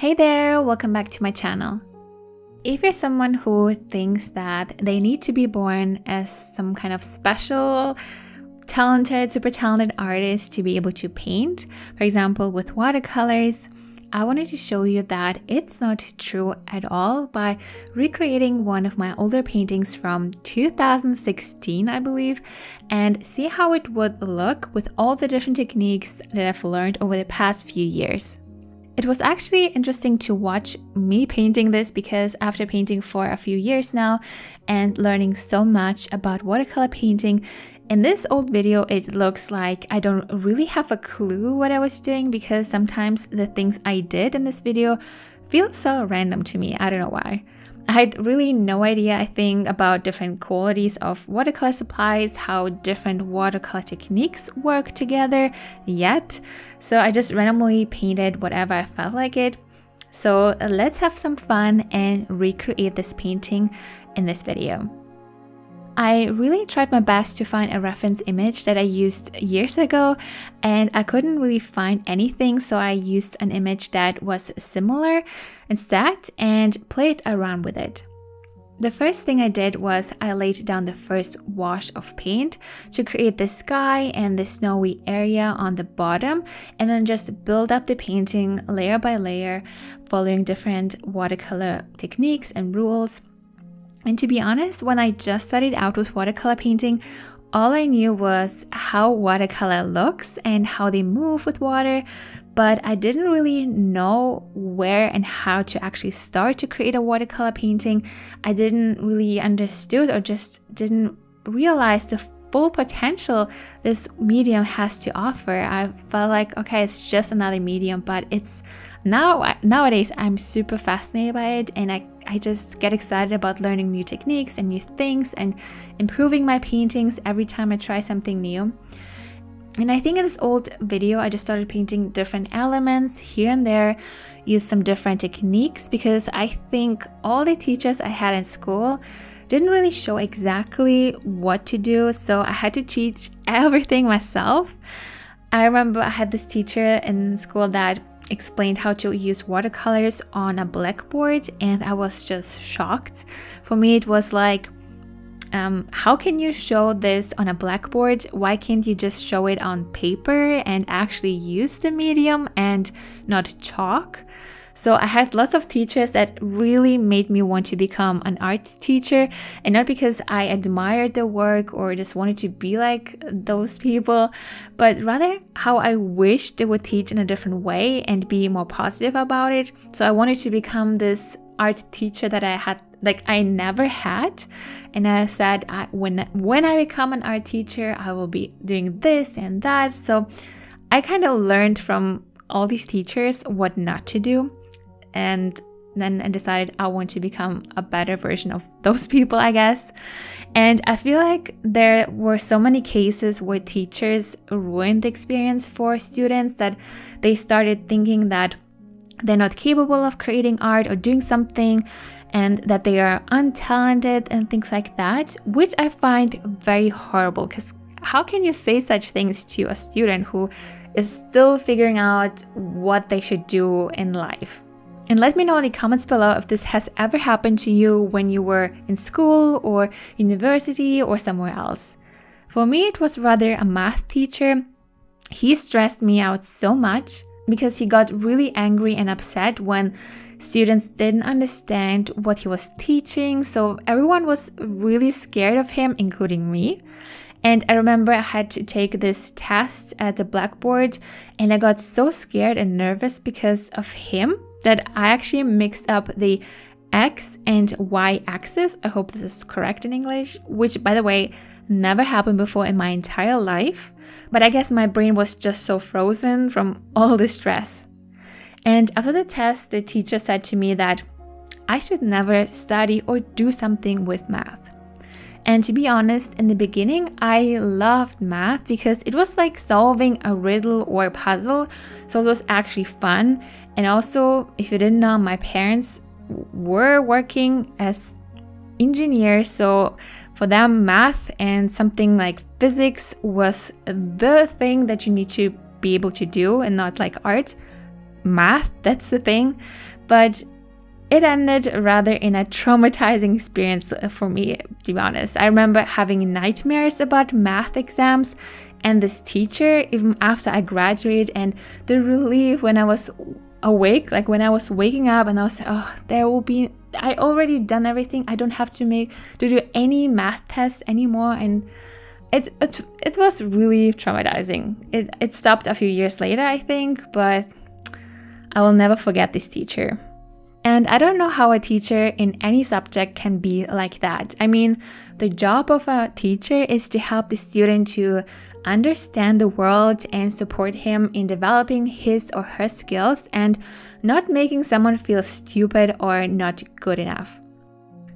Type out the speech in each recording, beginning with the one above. Hey there, welcome back to my channel. If you're someone who thinks that they need to be born as some kind of special, talented, super talented artist to be able to paint, for example, with watercolors, I wanted to show you that it's not true at all by recreating one of my older paintings from 2016, I believe, and see how it would look with all the different techniques that I've learned over the past few years. It was actually interesting to watch me painting this because after painting for a few years now and learning so much about watercolor painting, in this old video it looks like I don't really have a clue what I was doing because sometimes the things I did in this video feel so random to me, I don't know why. I had really no idea, I think, about different qualities of watercolor supplies, how different watercolor techniques work together yet. So I just randomly painted whatever I felt like it. So let's have some fun and recreate this painting in this video. I really tried my best to find a reference image that I used years ago and I couldn't really find anything, so I used an image that was similar instead and played around with it. The first thing I did was I laid down the first wash of paint to create the sky and the snowy area on the bottom and then just build up the painting layer by layer following different watercolor techniques and rules. And to be honest, when I just started out with watercolor painting, all I knew was how watercolor looks and how they move with water, but I didn't really know where and how to actually start to create a watercolor painting. I didn't really understood or just didn't realize the full potential this medium has to offer. I felt like, okay, it's just another medium, but it's nowadays I'm super fascinated by it and I just get excited about learning new techniques and new things and improving my paintings every time I try something new. And I think in this old video, I just started painting different elements here and there, used some different techniques because I think all the teachers I had in school didn't really show exactly what to do, so I had to teach everything myself. I remember I had this teacher in school that explained how to use watercolors on a blackboard and I was just shocked. For me it was like, how can you show this on a blackboard? Why can't you just show it on paper and actually use the medium and not chalk? So I had lots of teachers that really made me want to become an art teacher, and not because I admired their work or just wanted to be like those people, but rather how I wished they would teach in a different way and be more positive about it. So I wanted to become this art teacher that I had, like, I never had, and I said, when I become an art teacher, I will be doing this and that. So I kind of learned from all these teachers what not to do. And then I decided I want to become a better version of those people, I guess. And I feel like there were so many cases where teachers ruined the experience for students, that they started thinking that they're not capable of creating art or doing something and that they are untalented and things like that, which I find very horrible, because how can you say such things to a student who is still figuring out what they should do in life? And let me know in the comments below if this has ever happened to you when you were in school or university or somewhere else. For me, it was rather a math teacher. He stressed me out so much because he got really angry and upset when students didn't understand what he was teaching. So everyone was really scared of him, including me. And I remember I had to take this test at the blackboard and I got so scared and nervous because of him that I actually mixed up the X and Y axis. I hope this is correct in English, which, by the way, never happened before in my entire life. But I guess my brain was just so frozen from all the stress. And after the test, the teacher said to me that I should never study or do something with math. And to be honest, in the beginning, I loved math because it was like solving a riddle or a puzzle. So it was actually fun. And also, if you didn't know, my parents were working as engineers. So for them, math and something like physics was the thing that you need to be able to do and not like art. math, that's the thing. But it ended rather in a traumatizing experience for me, to be honest. I remember having nightmares about math exams and this teacher even after I graduated, and the relief when I was awake, like when I was waking up and I was like, oh, there will be, I already done everything, I don't have to do any math tests anymore. And it was really traumatizing. It stopped a few years later, I think, but I will never forget this teacher. And I don't know how a teacher in any subject can be like that. I mean, the job of a teacher is to help the student to understand the world and support him in developing his or her skills and not making someone feel stupid or not good enough.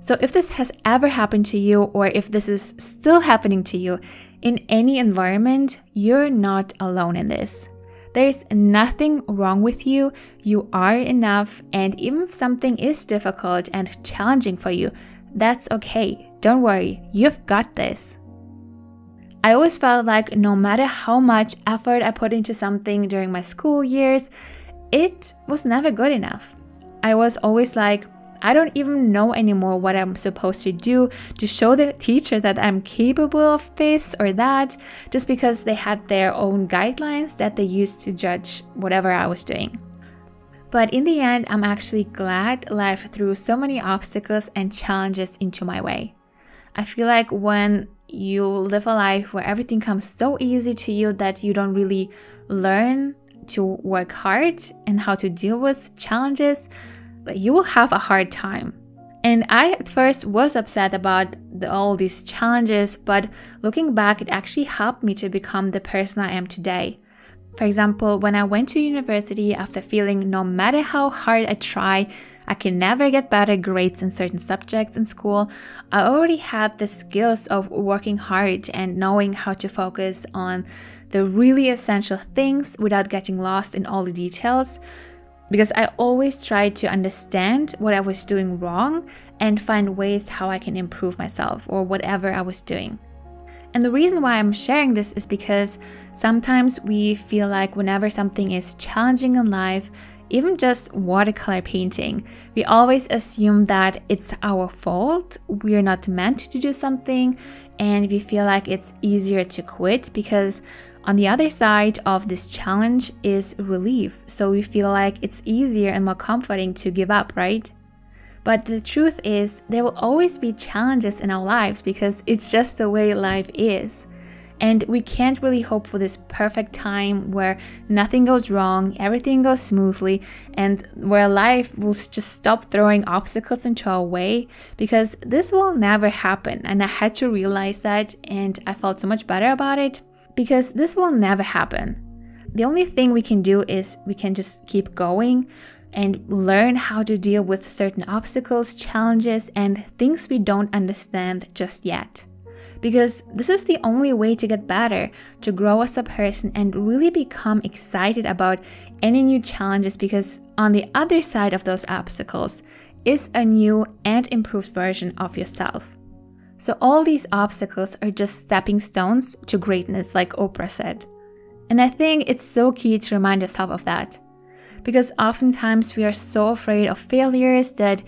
So if this has ever happened to you, or if this is still happening to you in any environment, you're not alone in this. There's nothing wrong with you, you are enough, and even if something is difficult and challenging for you, that's okay. Don't worry, you've got this. I always felt like no matter how much effort I put into something during my school years, it was never good enough. I was always like, I don't even know anymore what I'm supposed to do to show the teacher that I'm capable of this or that, just because they had their own guidelines that they used to judge whatever I was doing. But in the end, I'm actually glad life threw so many obstacles and challenges into my way. I feel like when you live a life where everything comes so easy to you that you don't really learn to work hard and how to deal with challenges, you will have a hard time. And I at first was upset about all these challenges, but looking back, it actually helped me to become the person I am today. For example, when I went to university after feeling no matter how hard I try, I can never get better grades in certain subjects in school, I already had the skills of working hard and knowing how to focus on the really essential things without getting lost in all the details. Because I always tried to understand what I was doing wrong and find ways how I can improve myself or whatever I was doing. And the reason why I'm sharing this is because sometimes we feel like whenever something is challenging in life, even just watercolor painting, we always assume that it's our fault, we're not meant to do something, and we feel like it's easier to quit because on the other side of this challenge is relief, so we feel like it's easier and more comforting to give up, right? But the truth is, there will always be challenges in our lives because it's just the way life is. And we can't really hope for this perfect time where nothing goes wrong, everything goes smoothly, and where life will just stop throwing obstacles into our way, because this will never happen. And I had to realize that, and I felt so much better about it, because this will never happen. The only thing we can do is we can just keep going and learn how to deal with certain obstacles, challenges, and things we don't understand just yet. Because this is the only way to get better, to grow as a person and really become excited about any new challenges, because on the other side of those obstacles is a new and improved version of yourself. So all these obstacles are just stepping stones to greatness, like Oprah said. And I think it's so key to remind yourself of that. Because oftentimes we are so afraid of failures that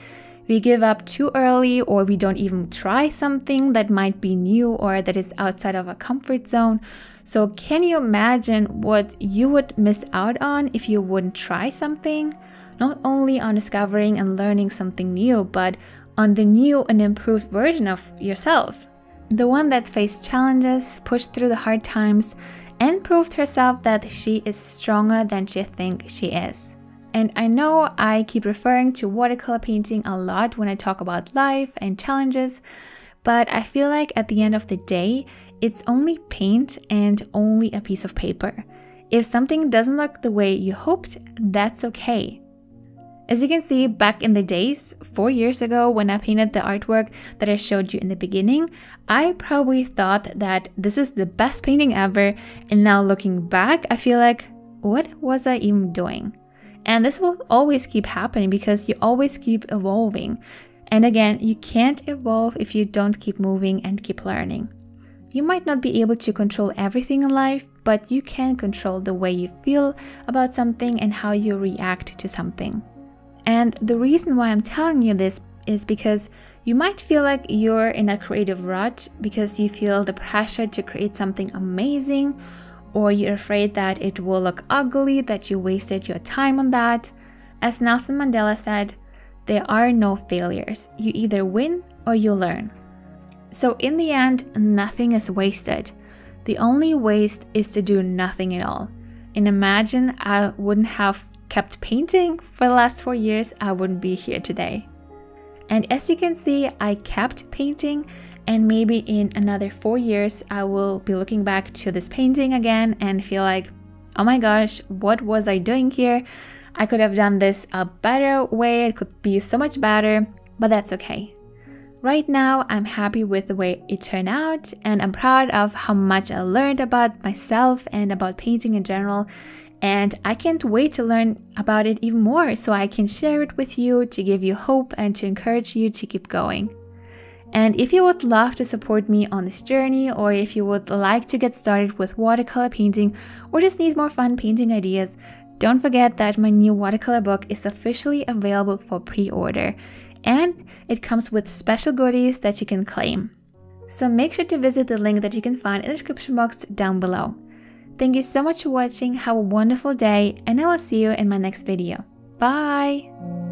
we give up too early, or we don't even try something that might be new or that is outside of our comfort zone. So can you imagine what you would miss out on if you wouldn't try something? Not only on discovering and learning something new, but on the new and improved version of yourself. The one that faced challenges, pushed through the hard times, and proved herself that she is stronger than she thinks she is. And I know I keep referring to watercolor painting a lot when I talk about life and challenges, but I feel like at the end of the day, it's only paint and only a piece of paper. If something doesn't look the way you hoped, that's okay. As you can see, back in the days, 4 years ago, when I painted the artwork that I showed you in the beginning, I probably thought that this is the best painting ever, and now looking back, I feel like, what was I even doing? And this will always keep happening because you always keep evolving. And again, you can't evolve if you don't keep moving and keep learning. You might not be able to control everything in life, but you can control the way you feel about something and how you react to something. And the reason why I'm telling you this is because you might feel like you're in a creative rut because you feel the pressure to create something amazing, or you're afraid that it will look ugly, that you wasted your time on that. As Nelson Mandela said, there are no failures. You either win or you learn. So in the end, nothing is wasted. The only waste is to do nothing at all. And imagine I wouldn't have kept painting for the last 4 years, I wouldn't be here today. And as you can see, I kept painting, and maybe in another 4 years, I will be looking back to this painting again and feel like, oh my gosh, what was I doing here? I could have done this a better way, it could be so much better, but that's okay. Right now, I'm happy with the way it turned out, and I'm proud of how much I learned about myself and about painting in general. And I can't wait to learn about it even more so I can share it with you to give you hope and to encourage you to keep going. And if you would love to support me on this journey, or if you would like to get started with watercolor painting, or just need more fun painting ideas, don't forget that my new watercolor book is officially available for pre-order, and it comes with special goodies that you can claim. So make sure to visit the link that you can find in the description box down below. Thank you so much for watching, have a wonderful day, and I will see you in my next video. Bye!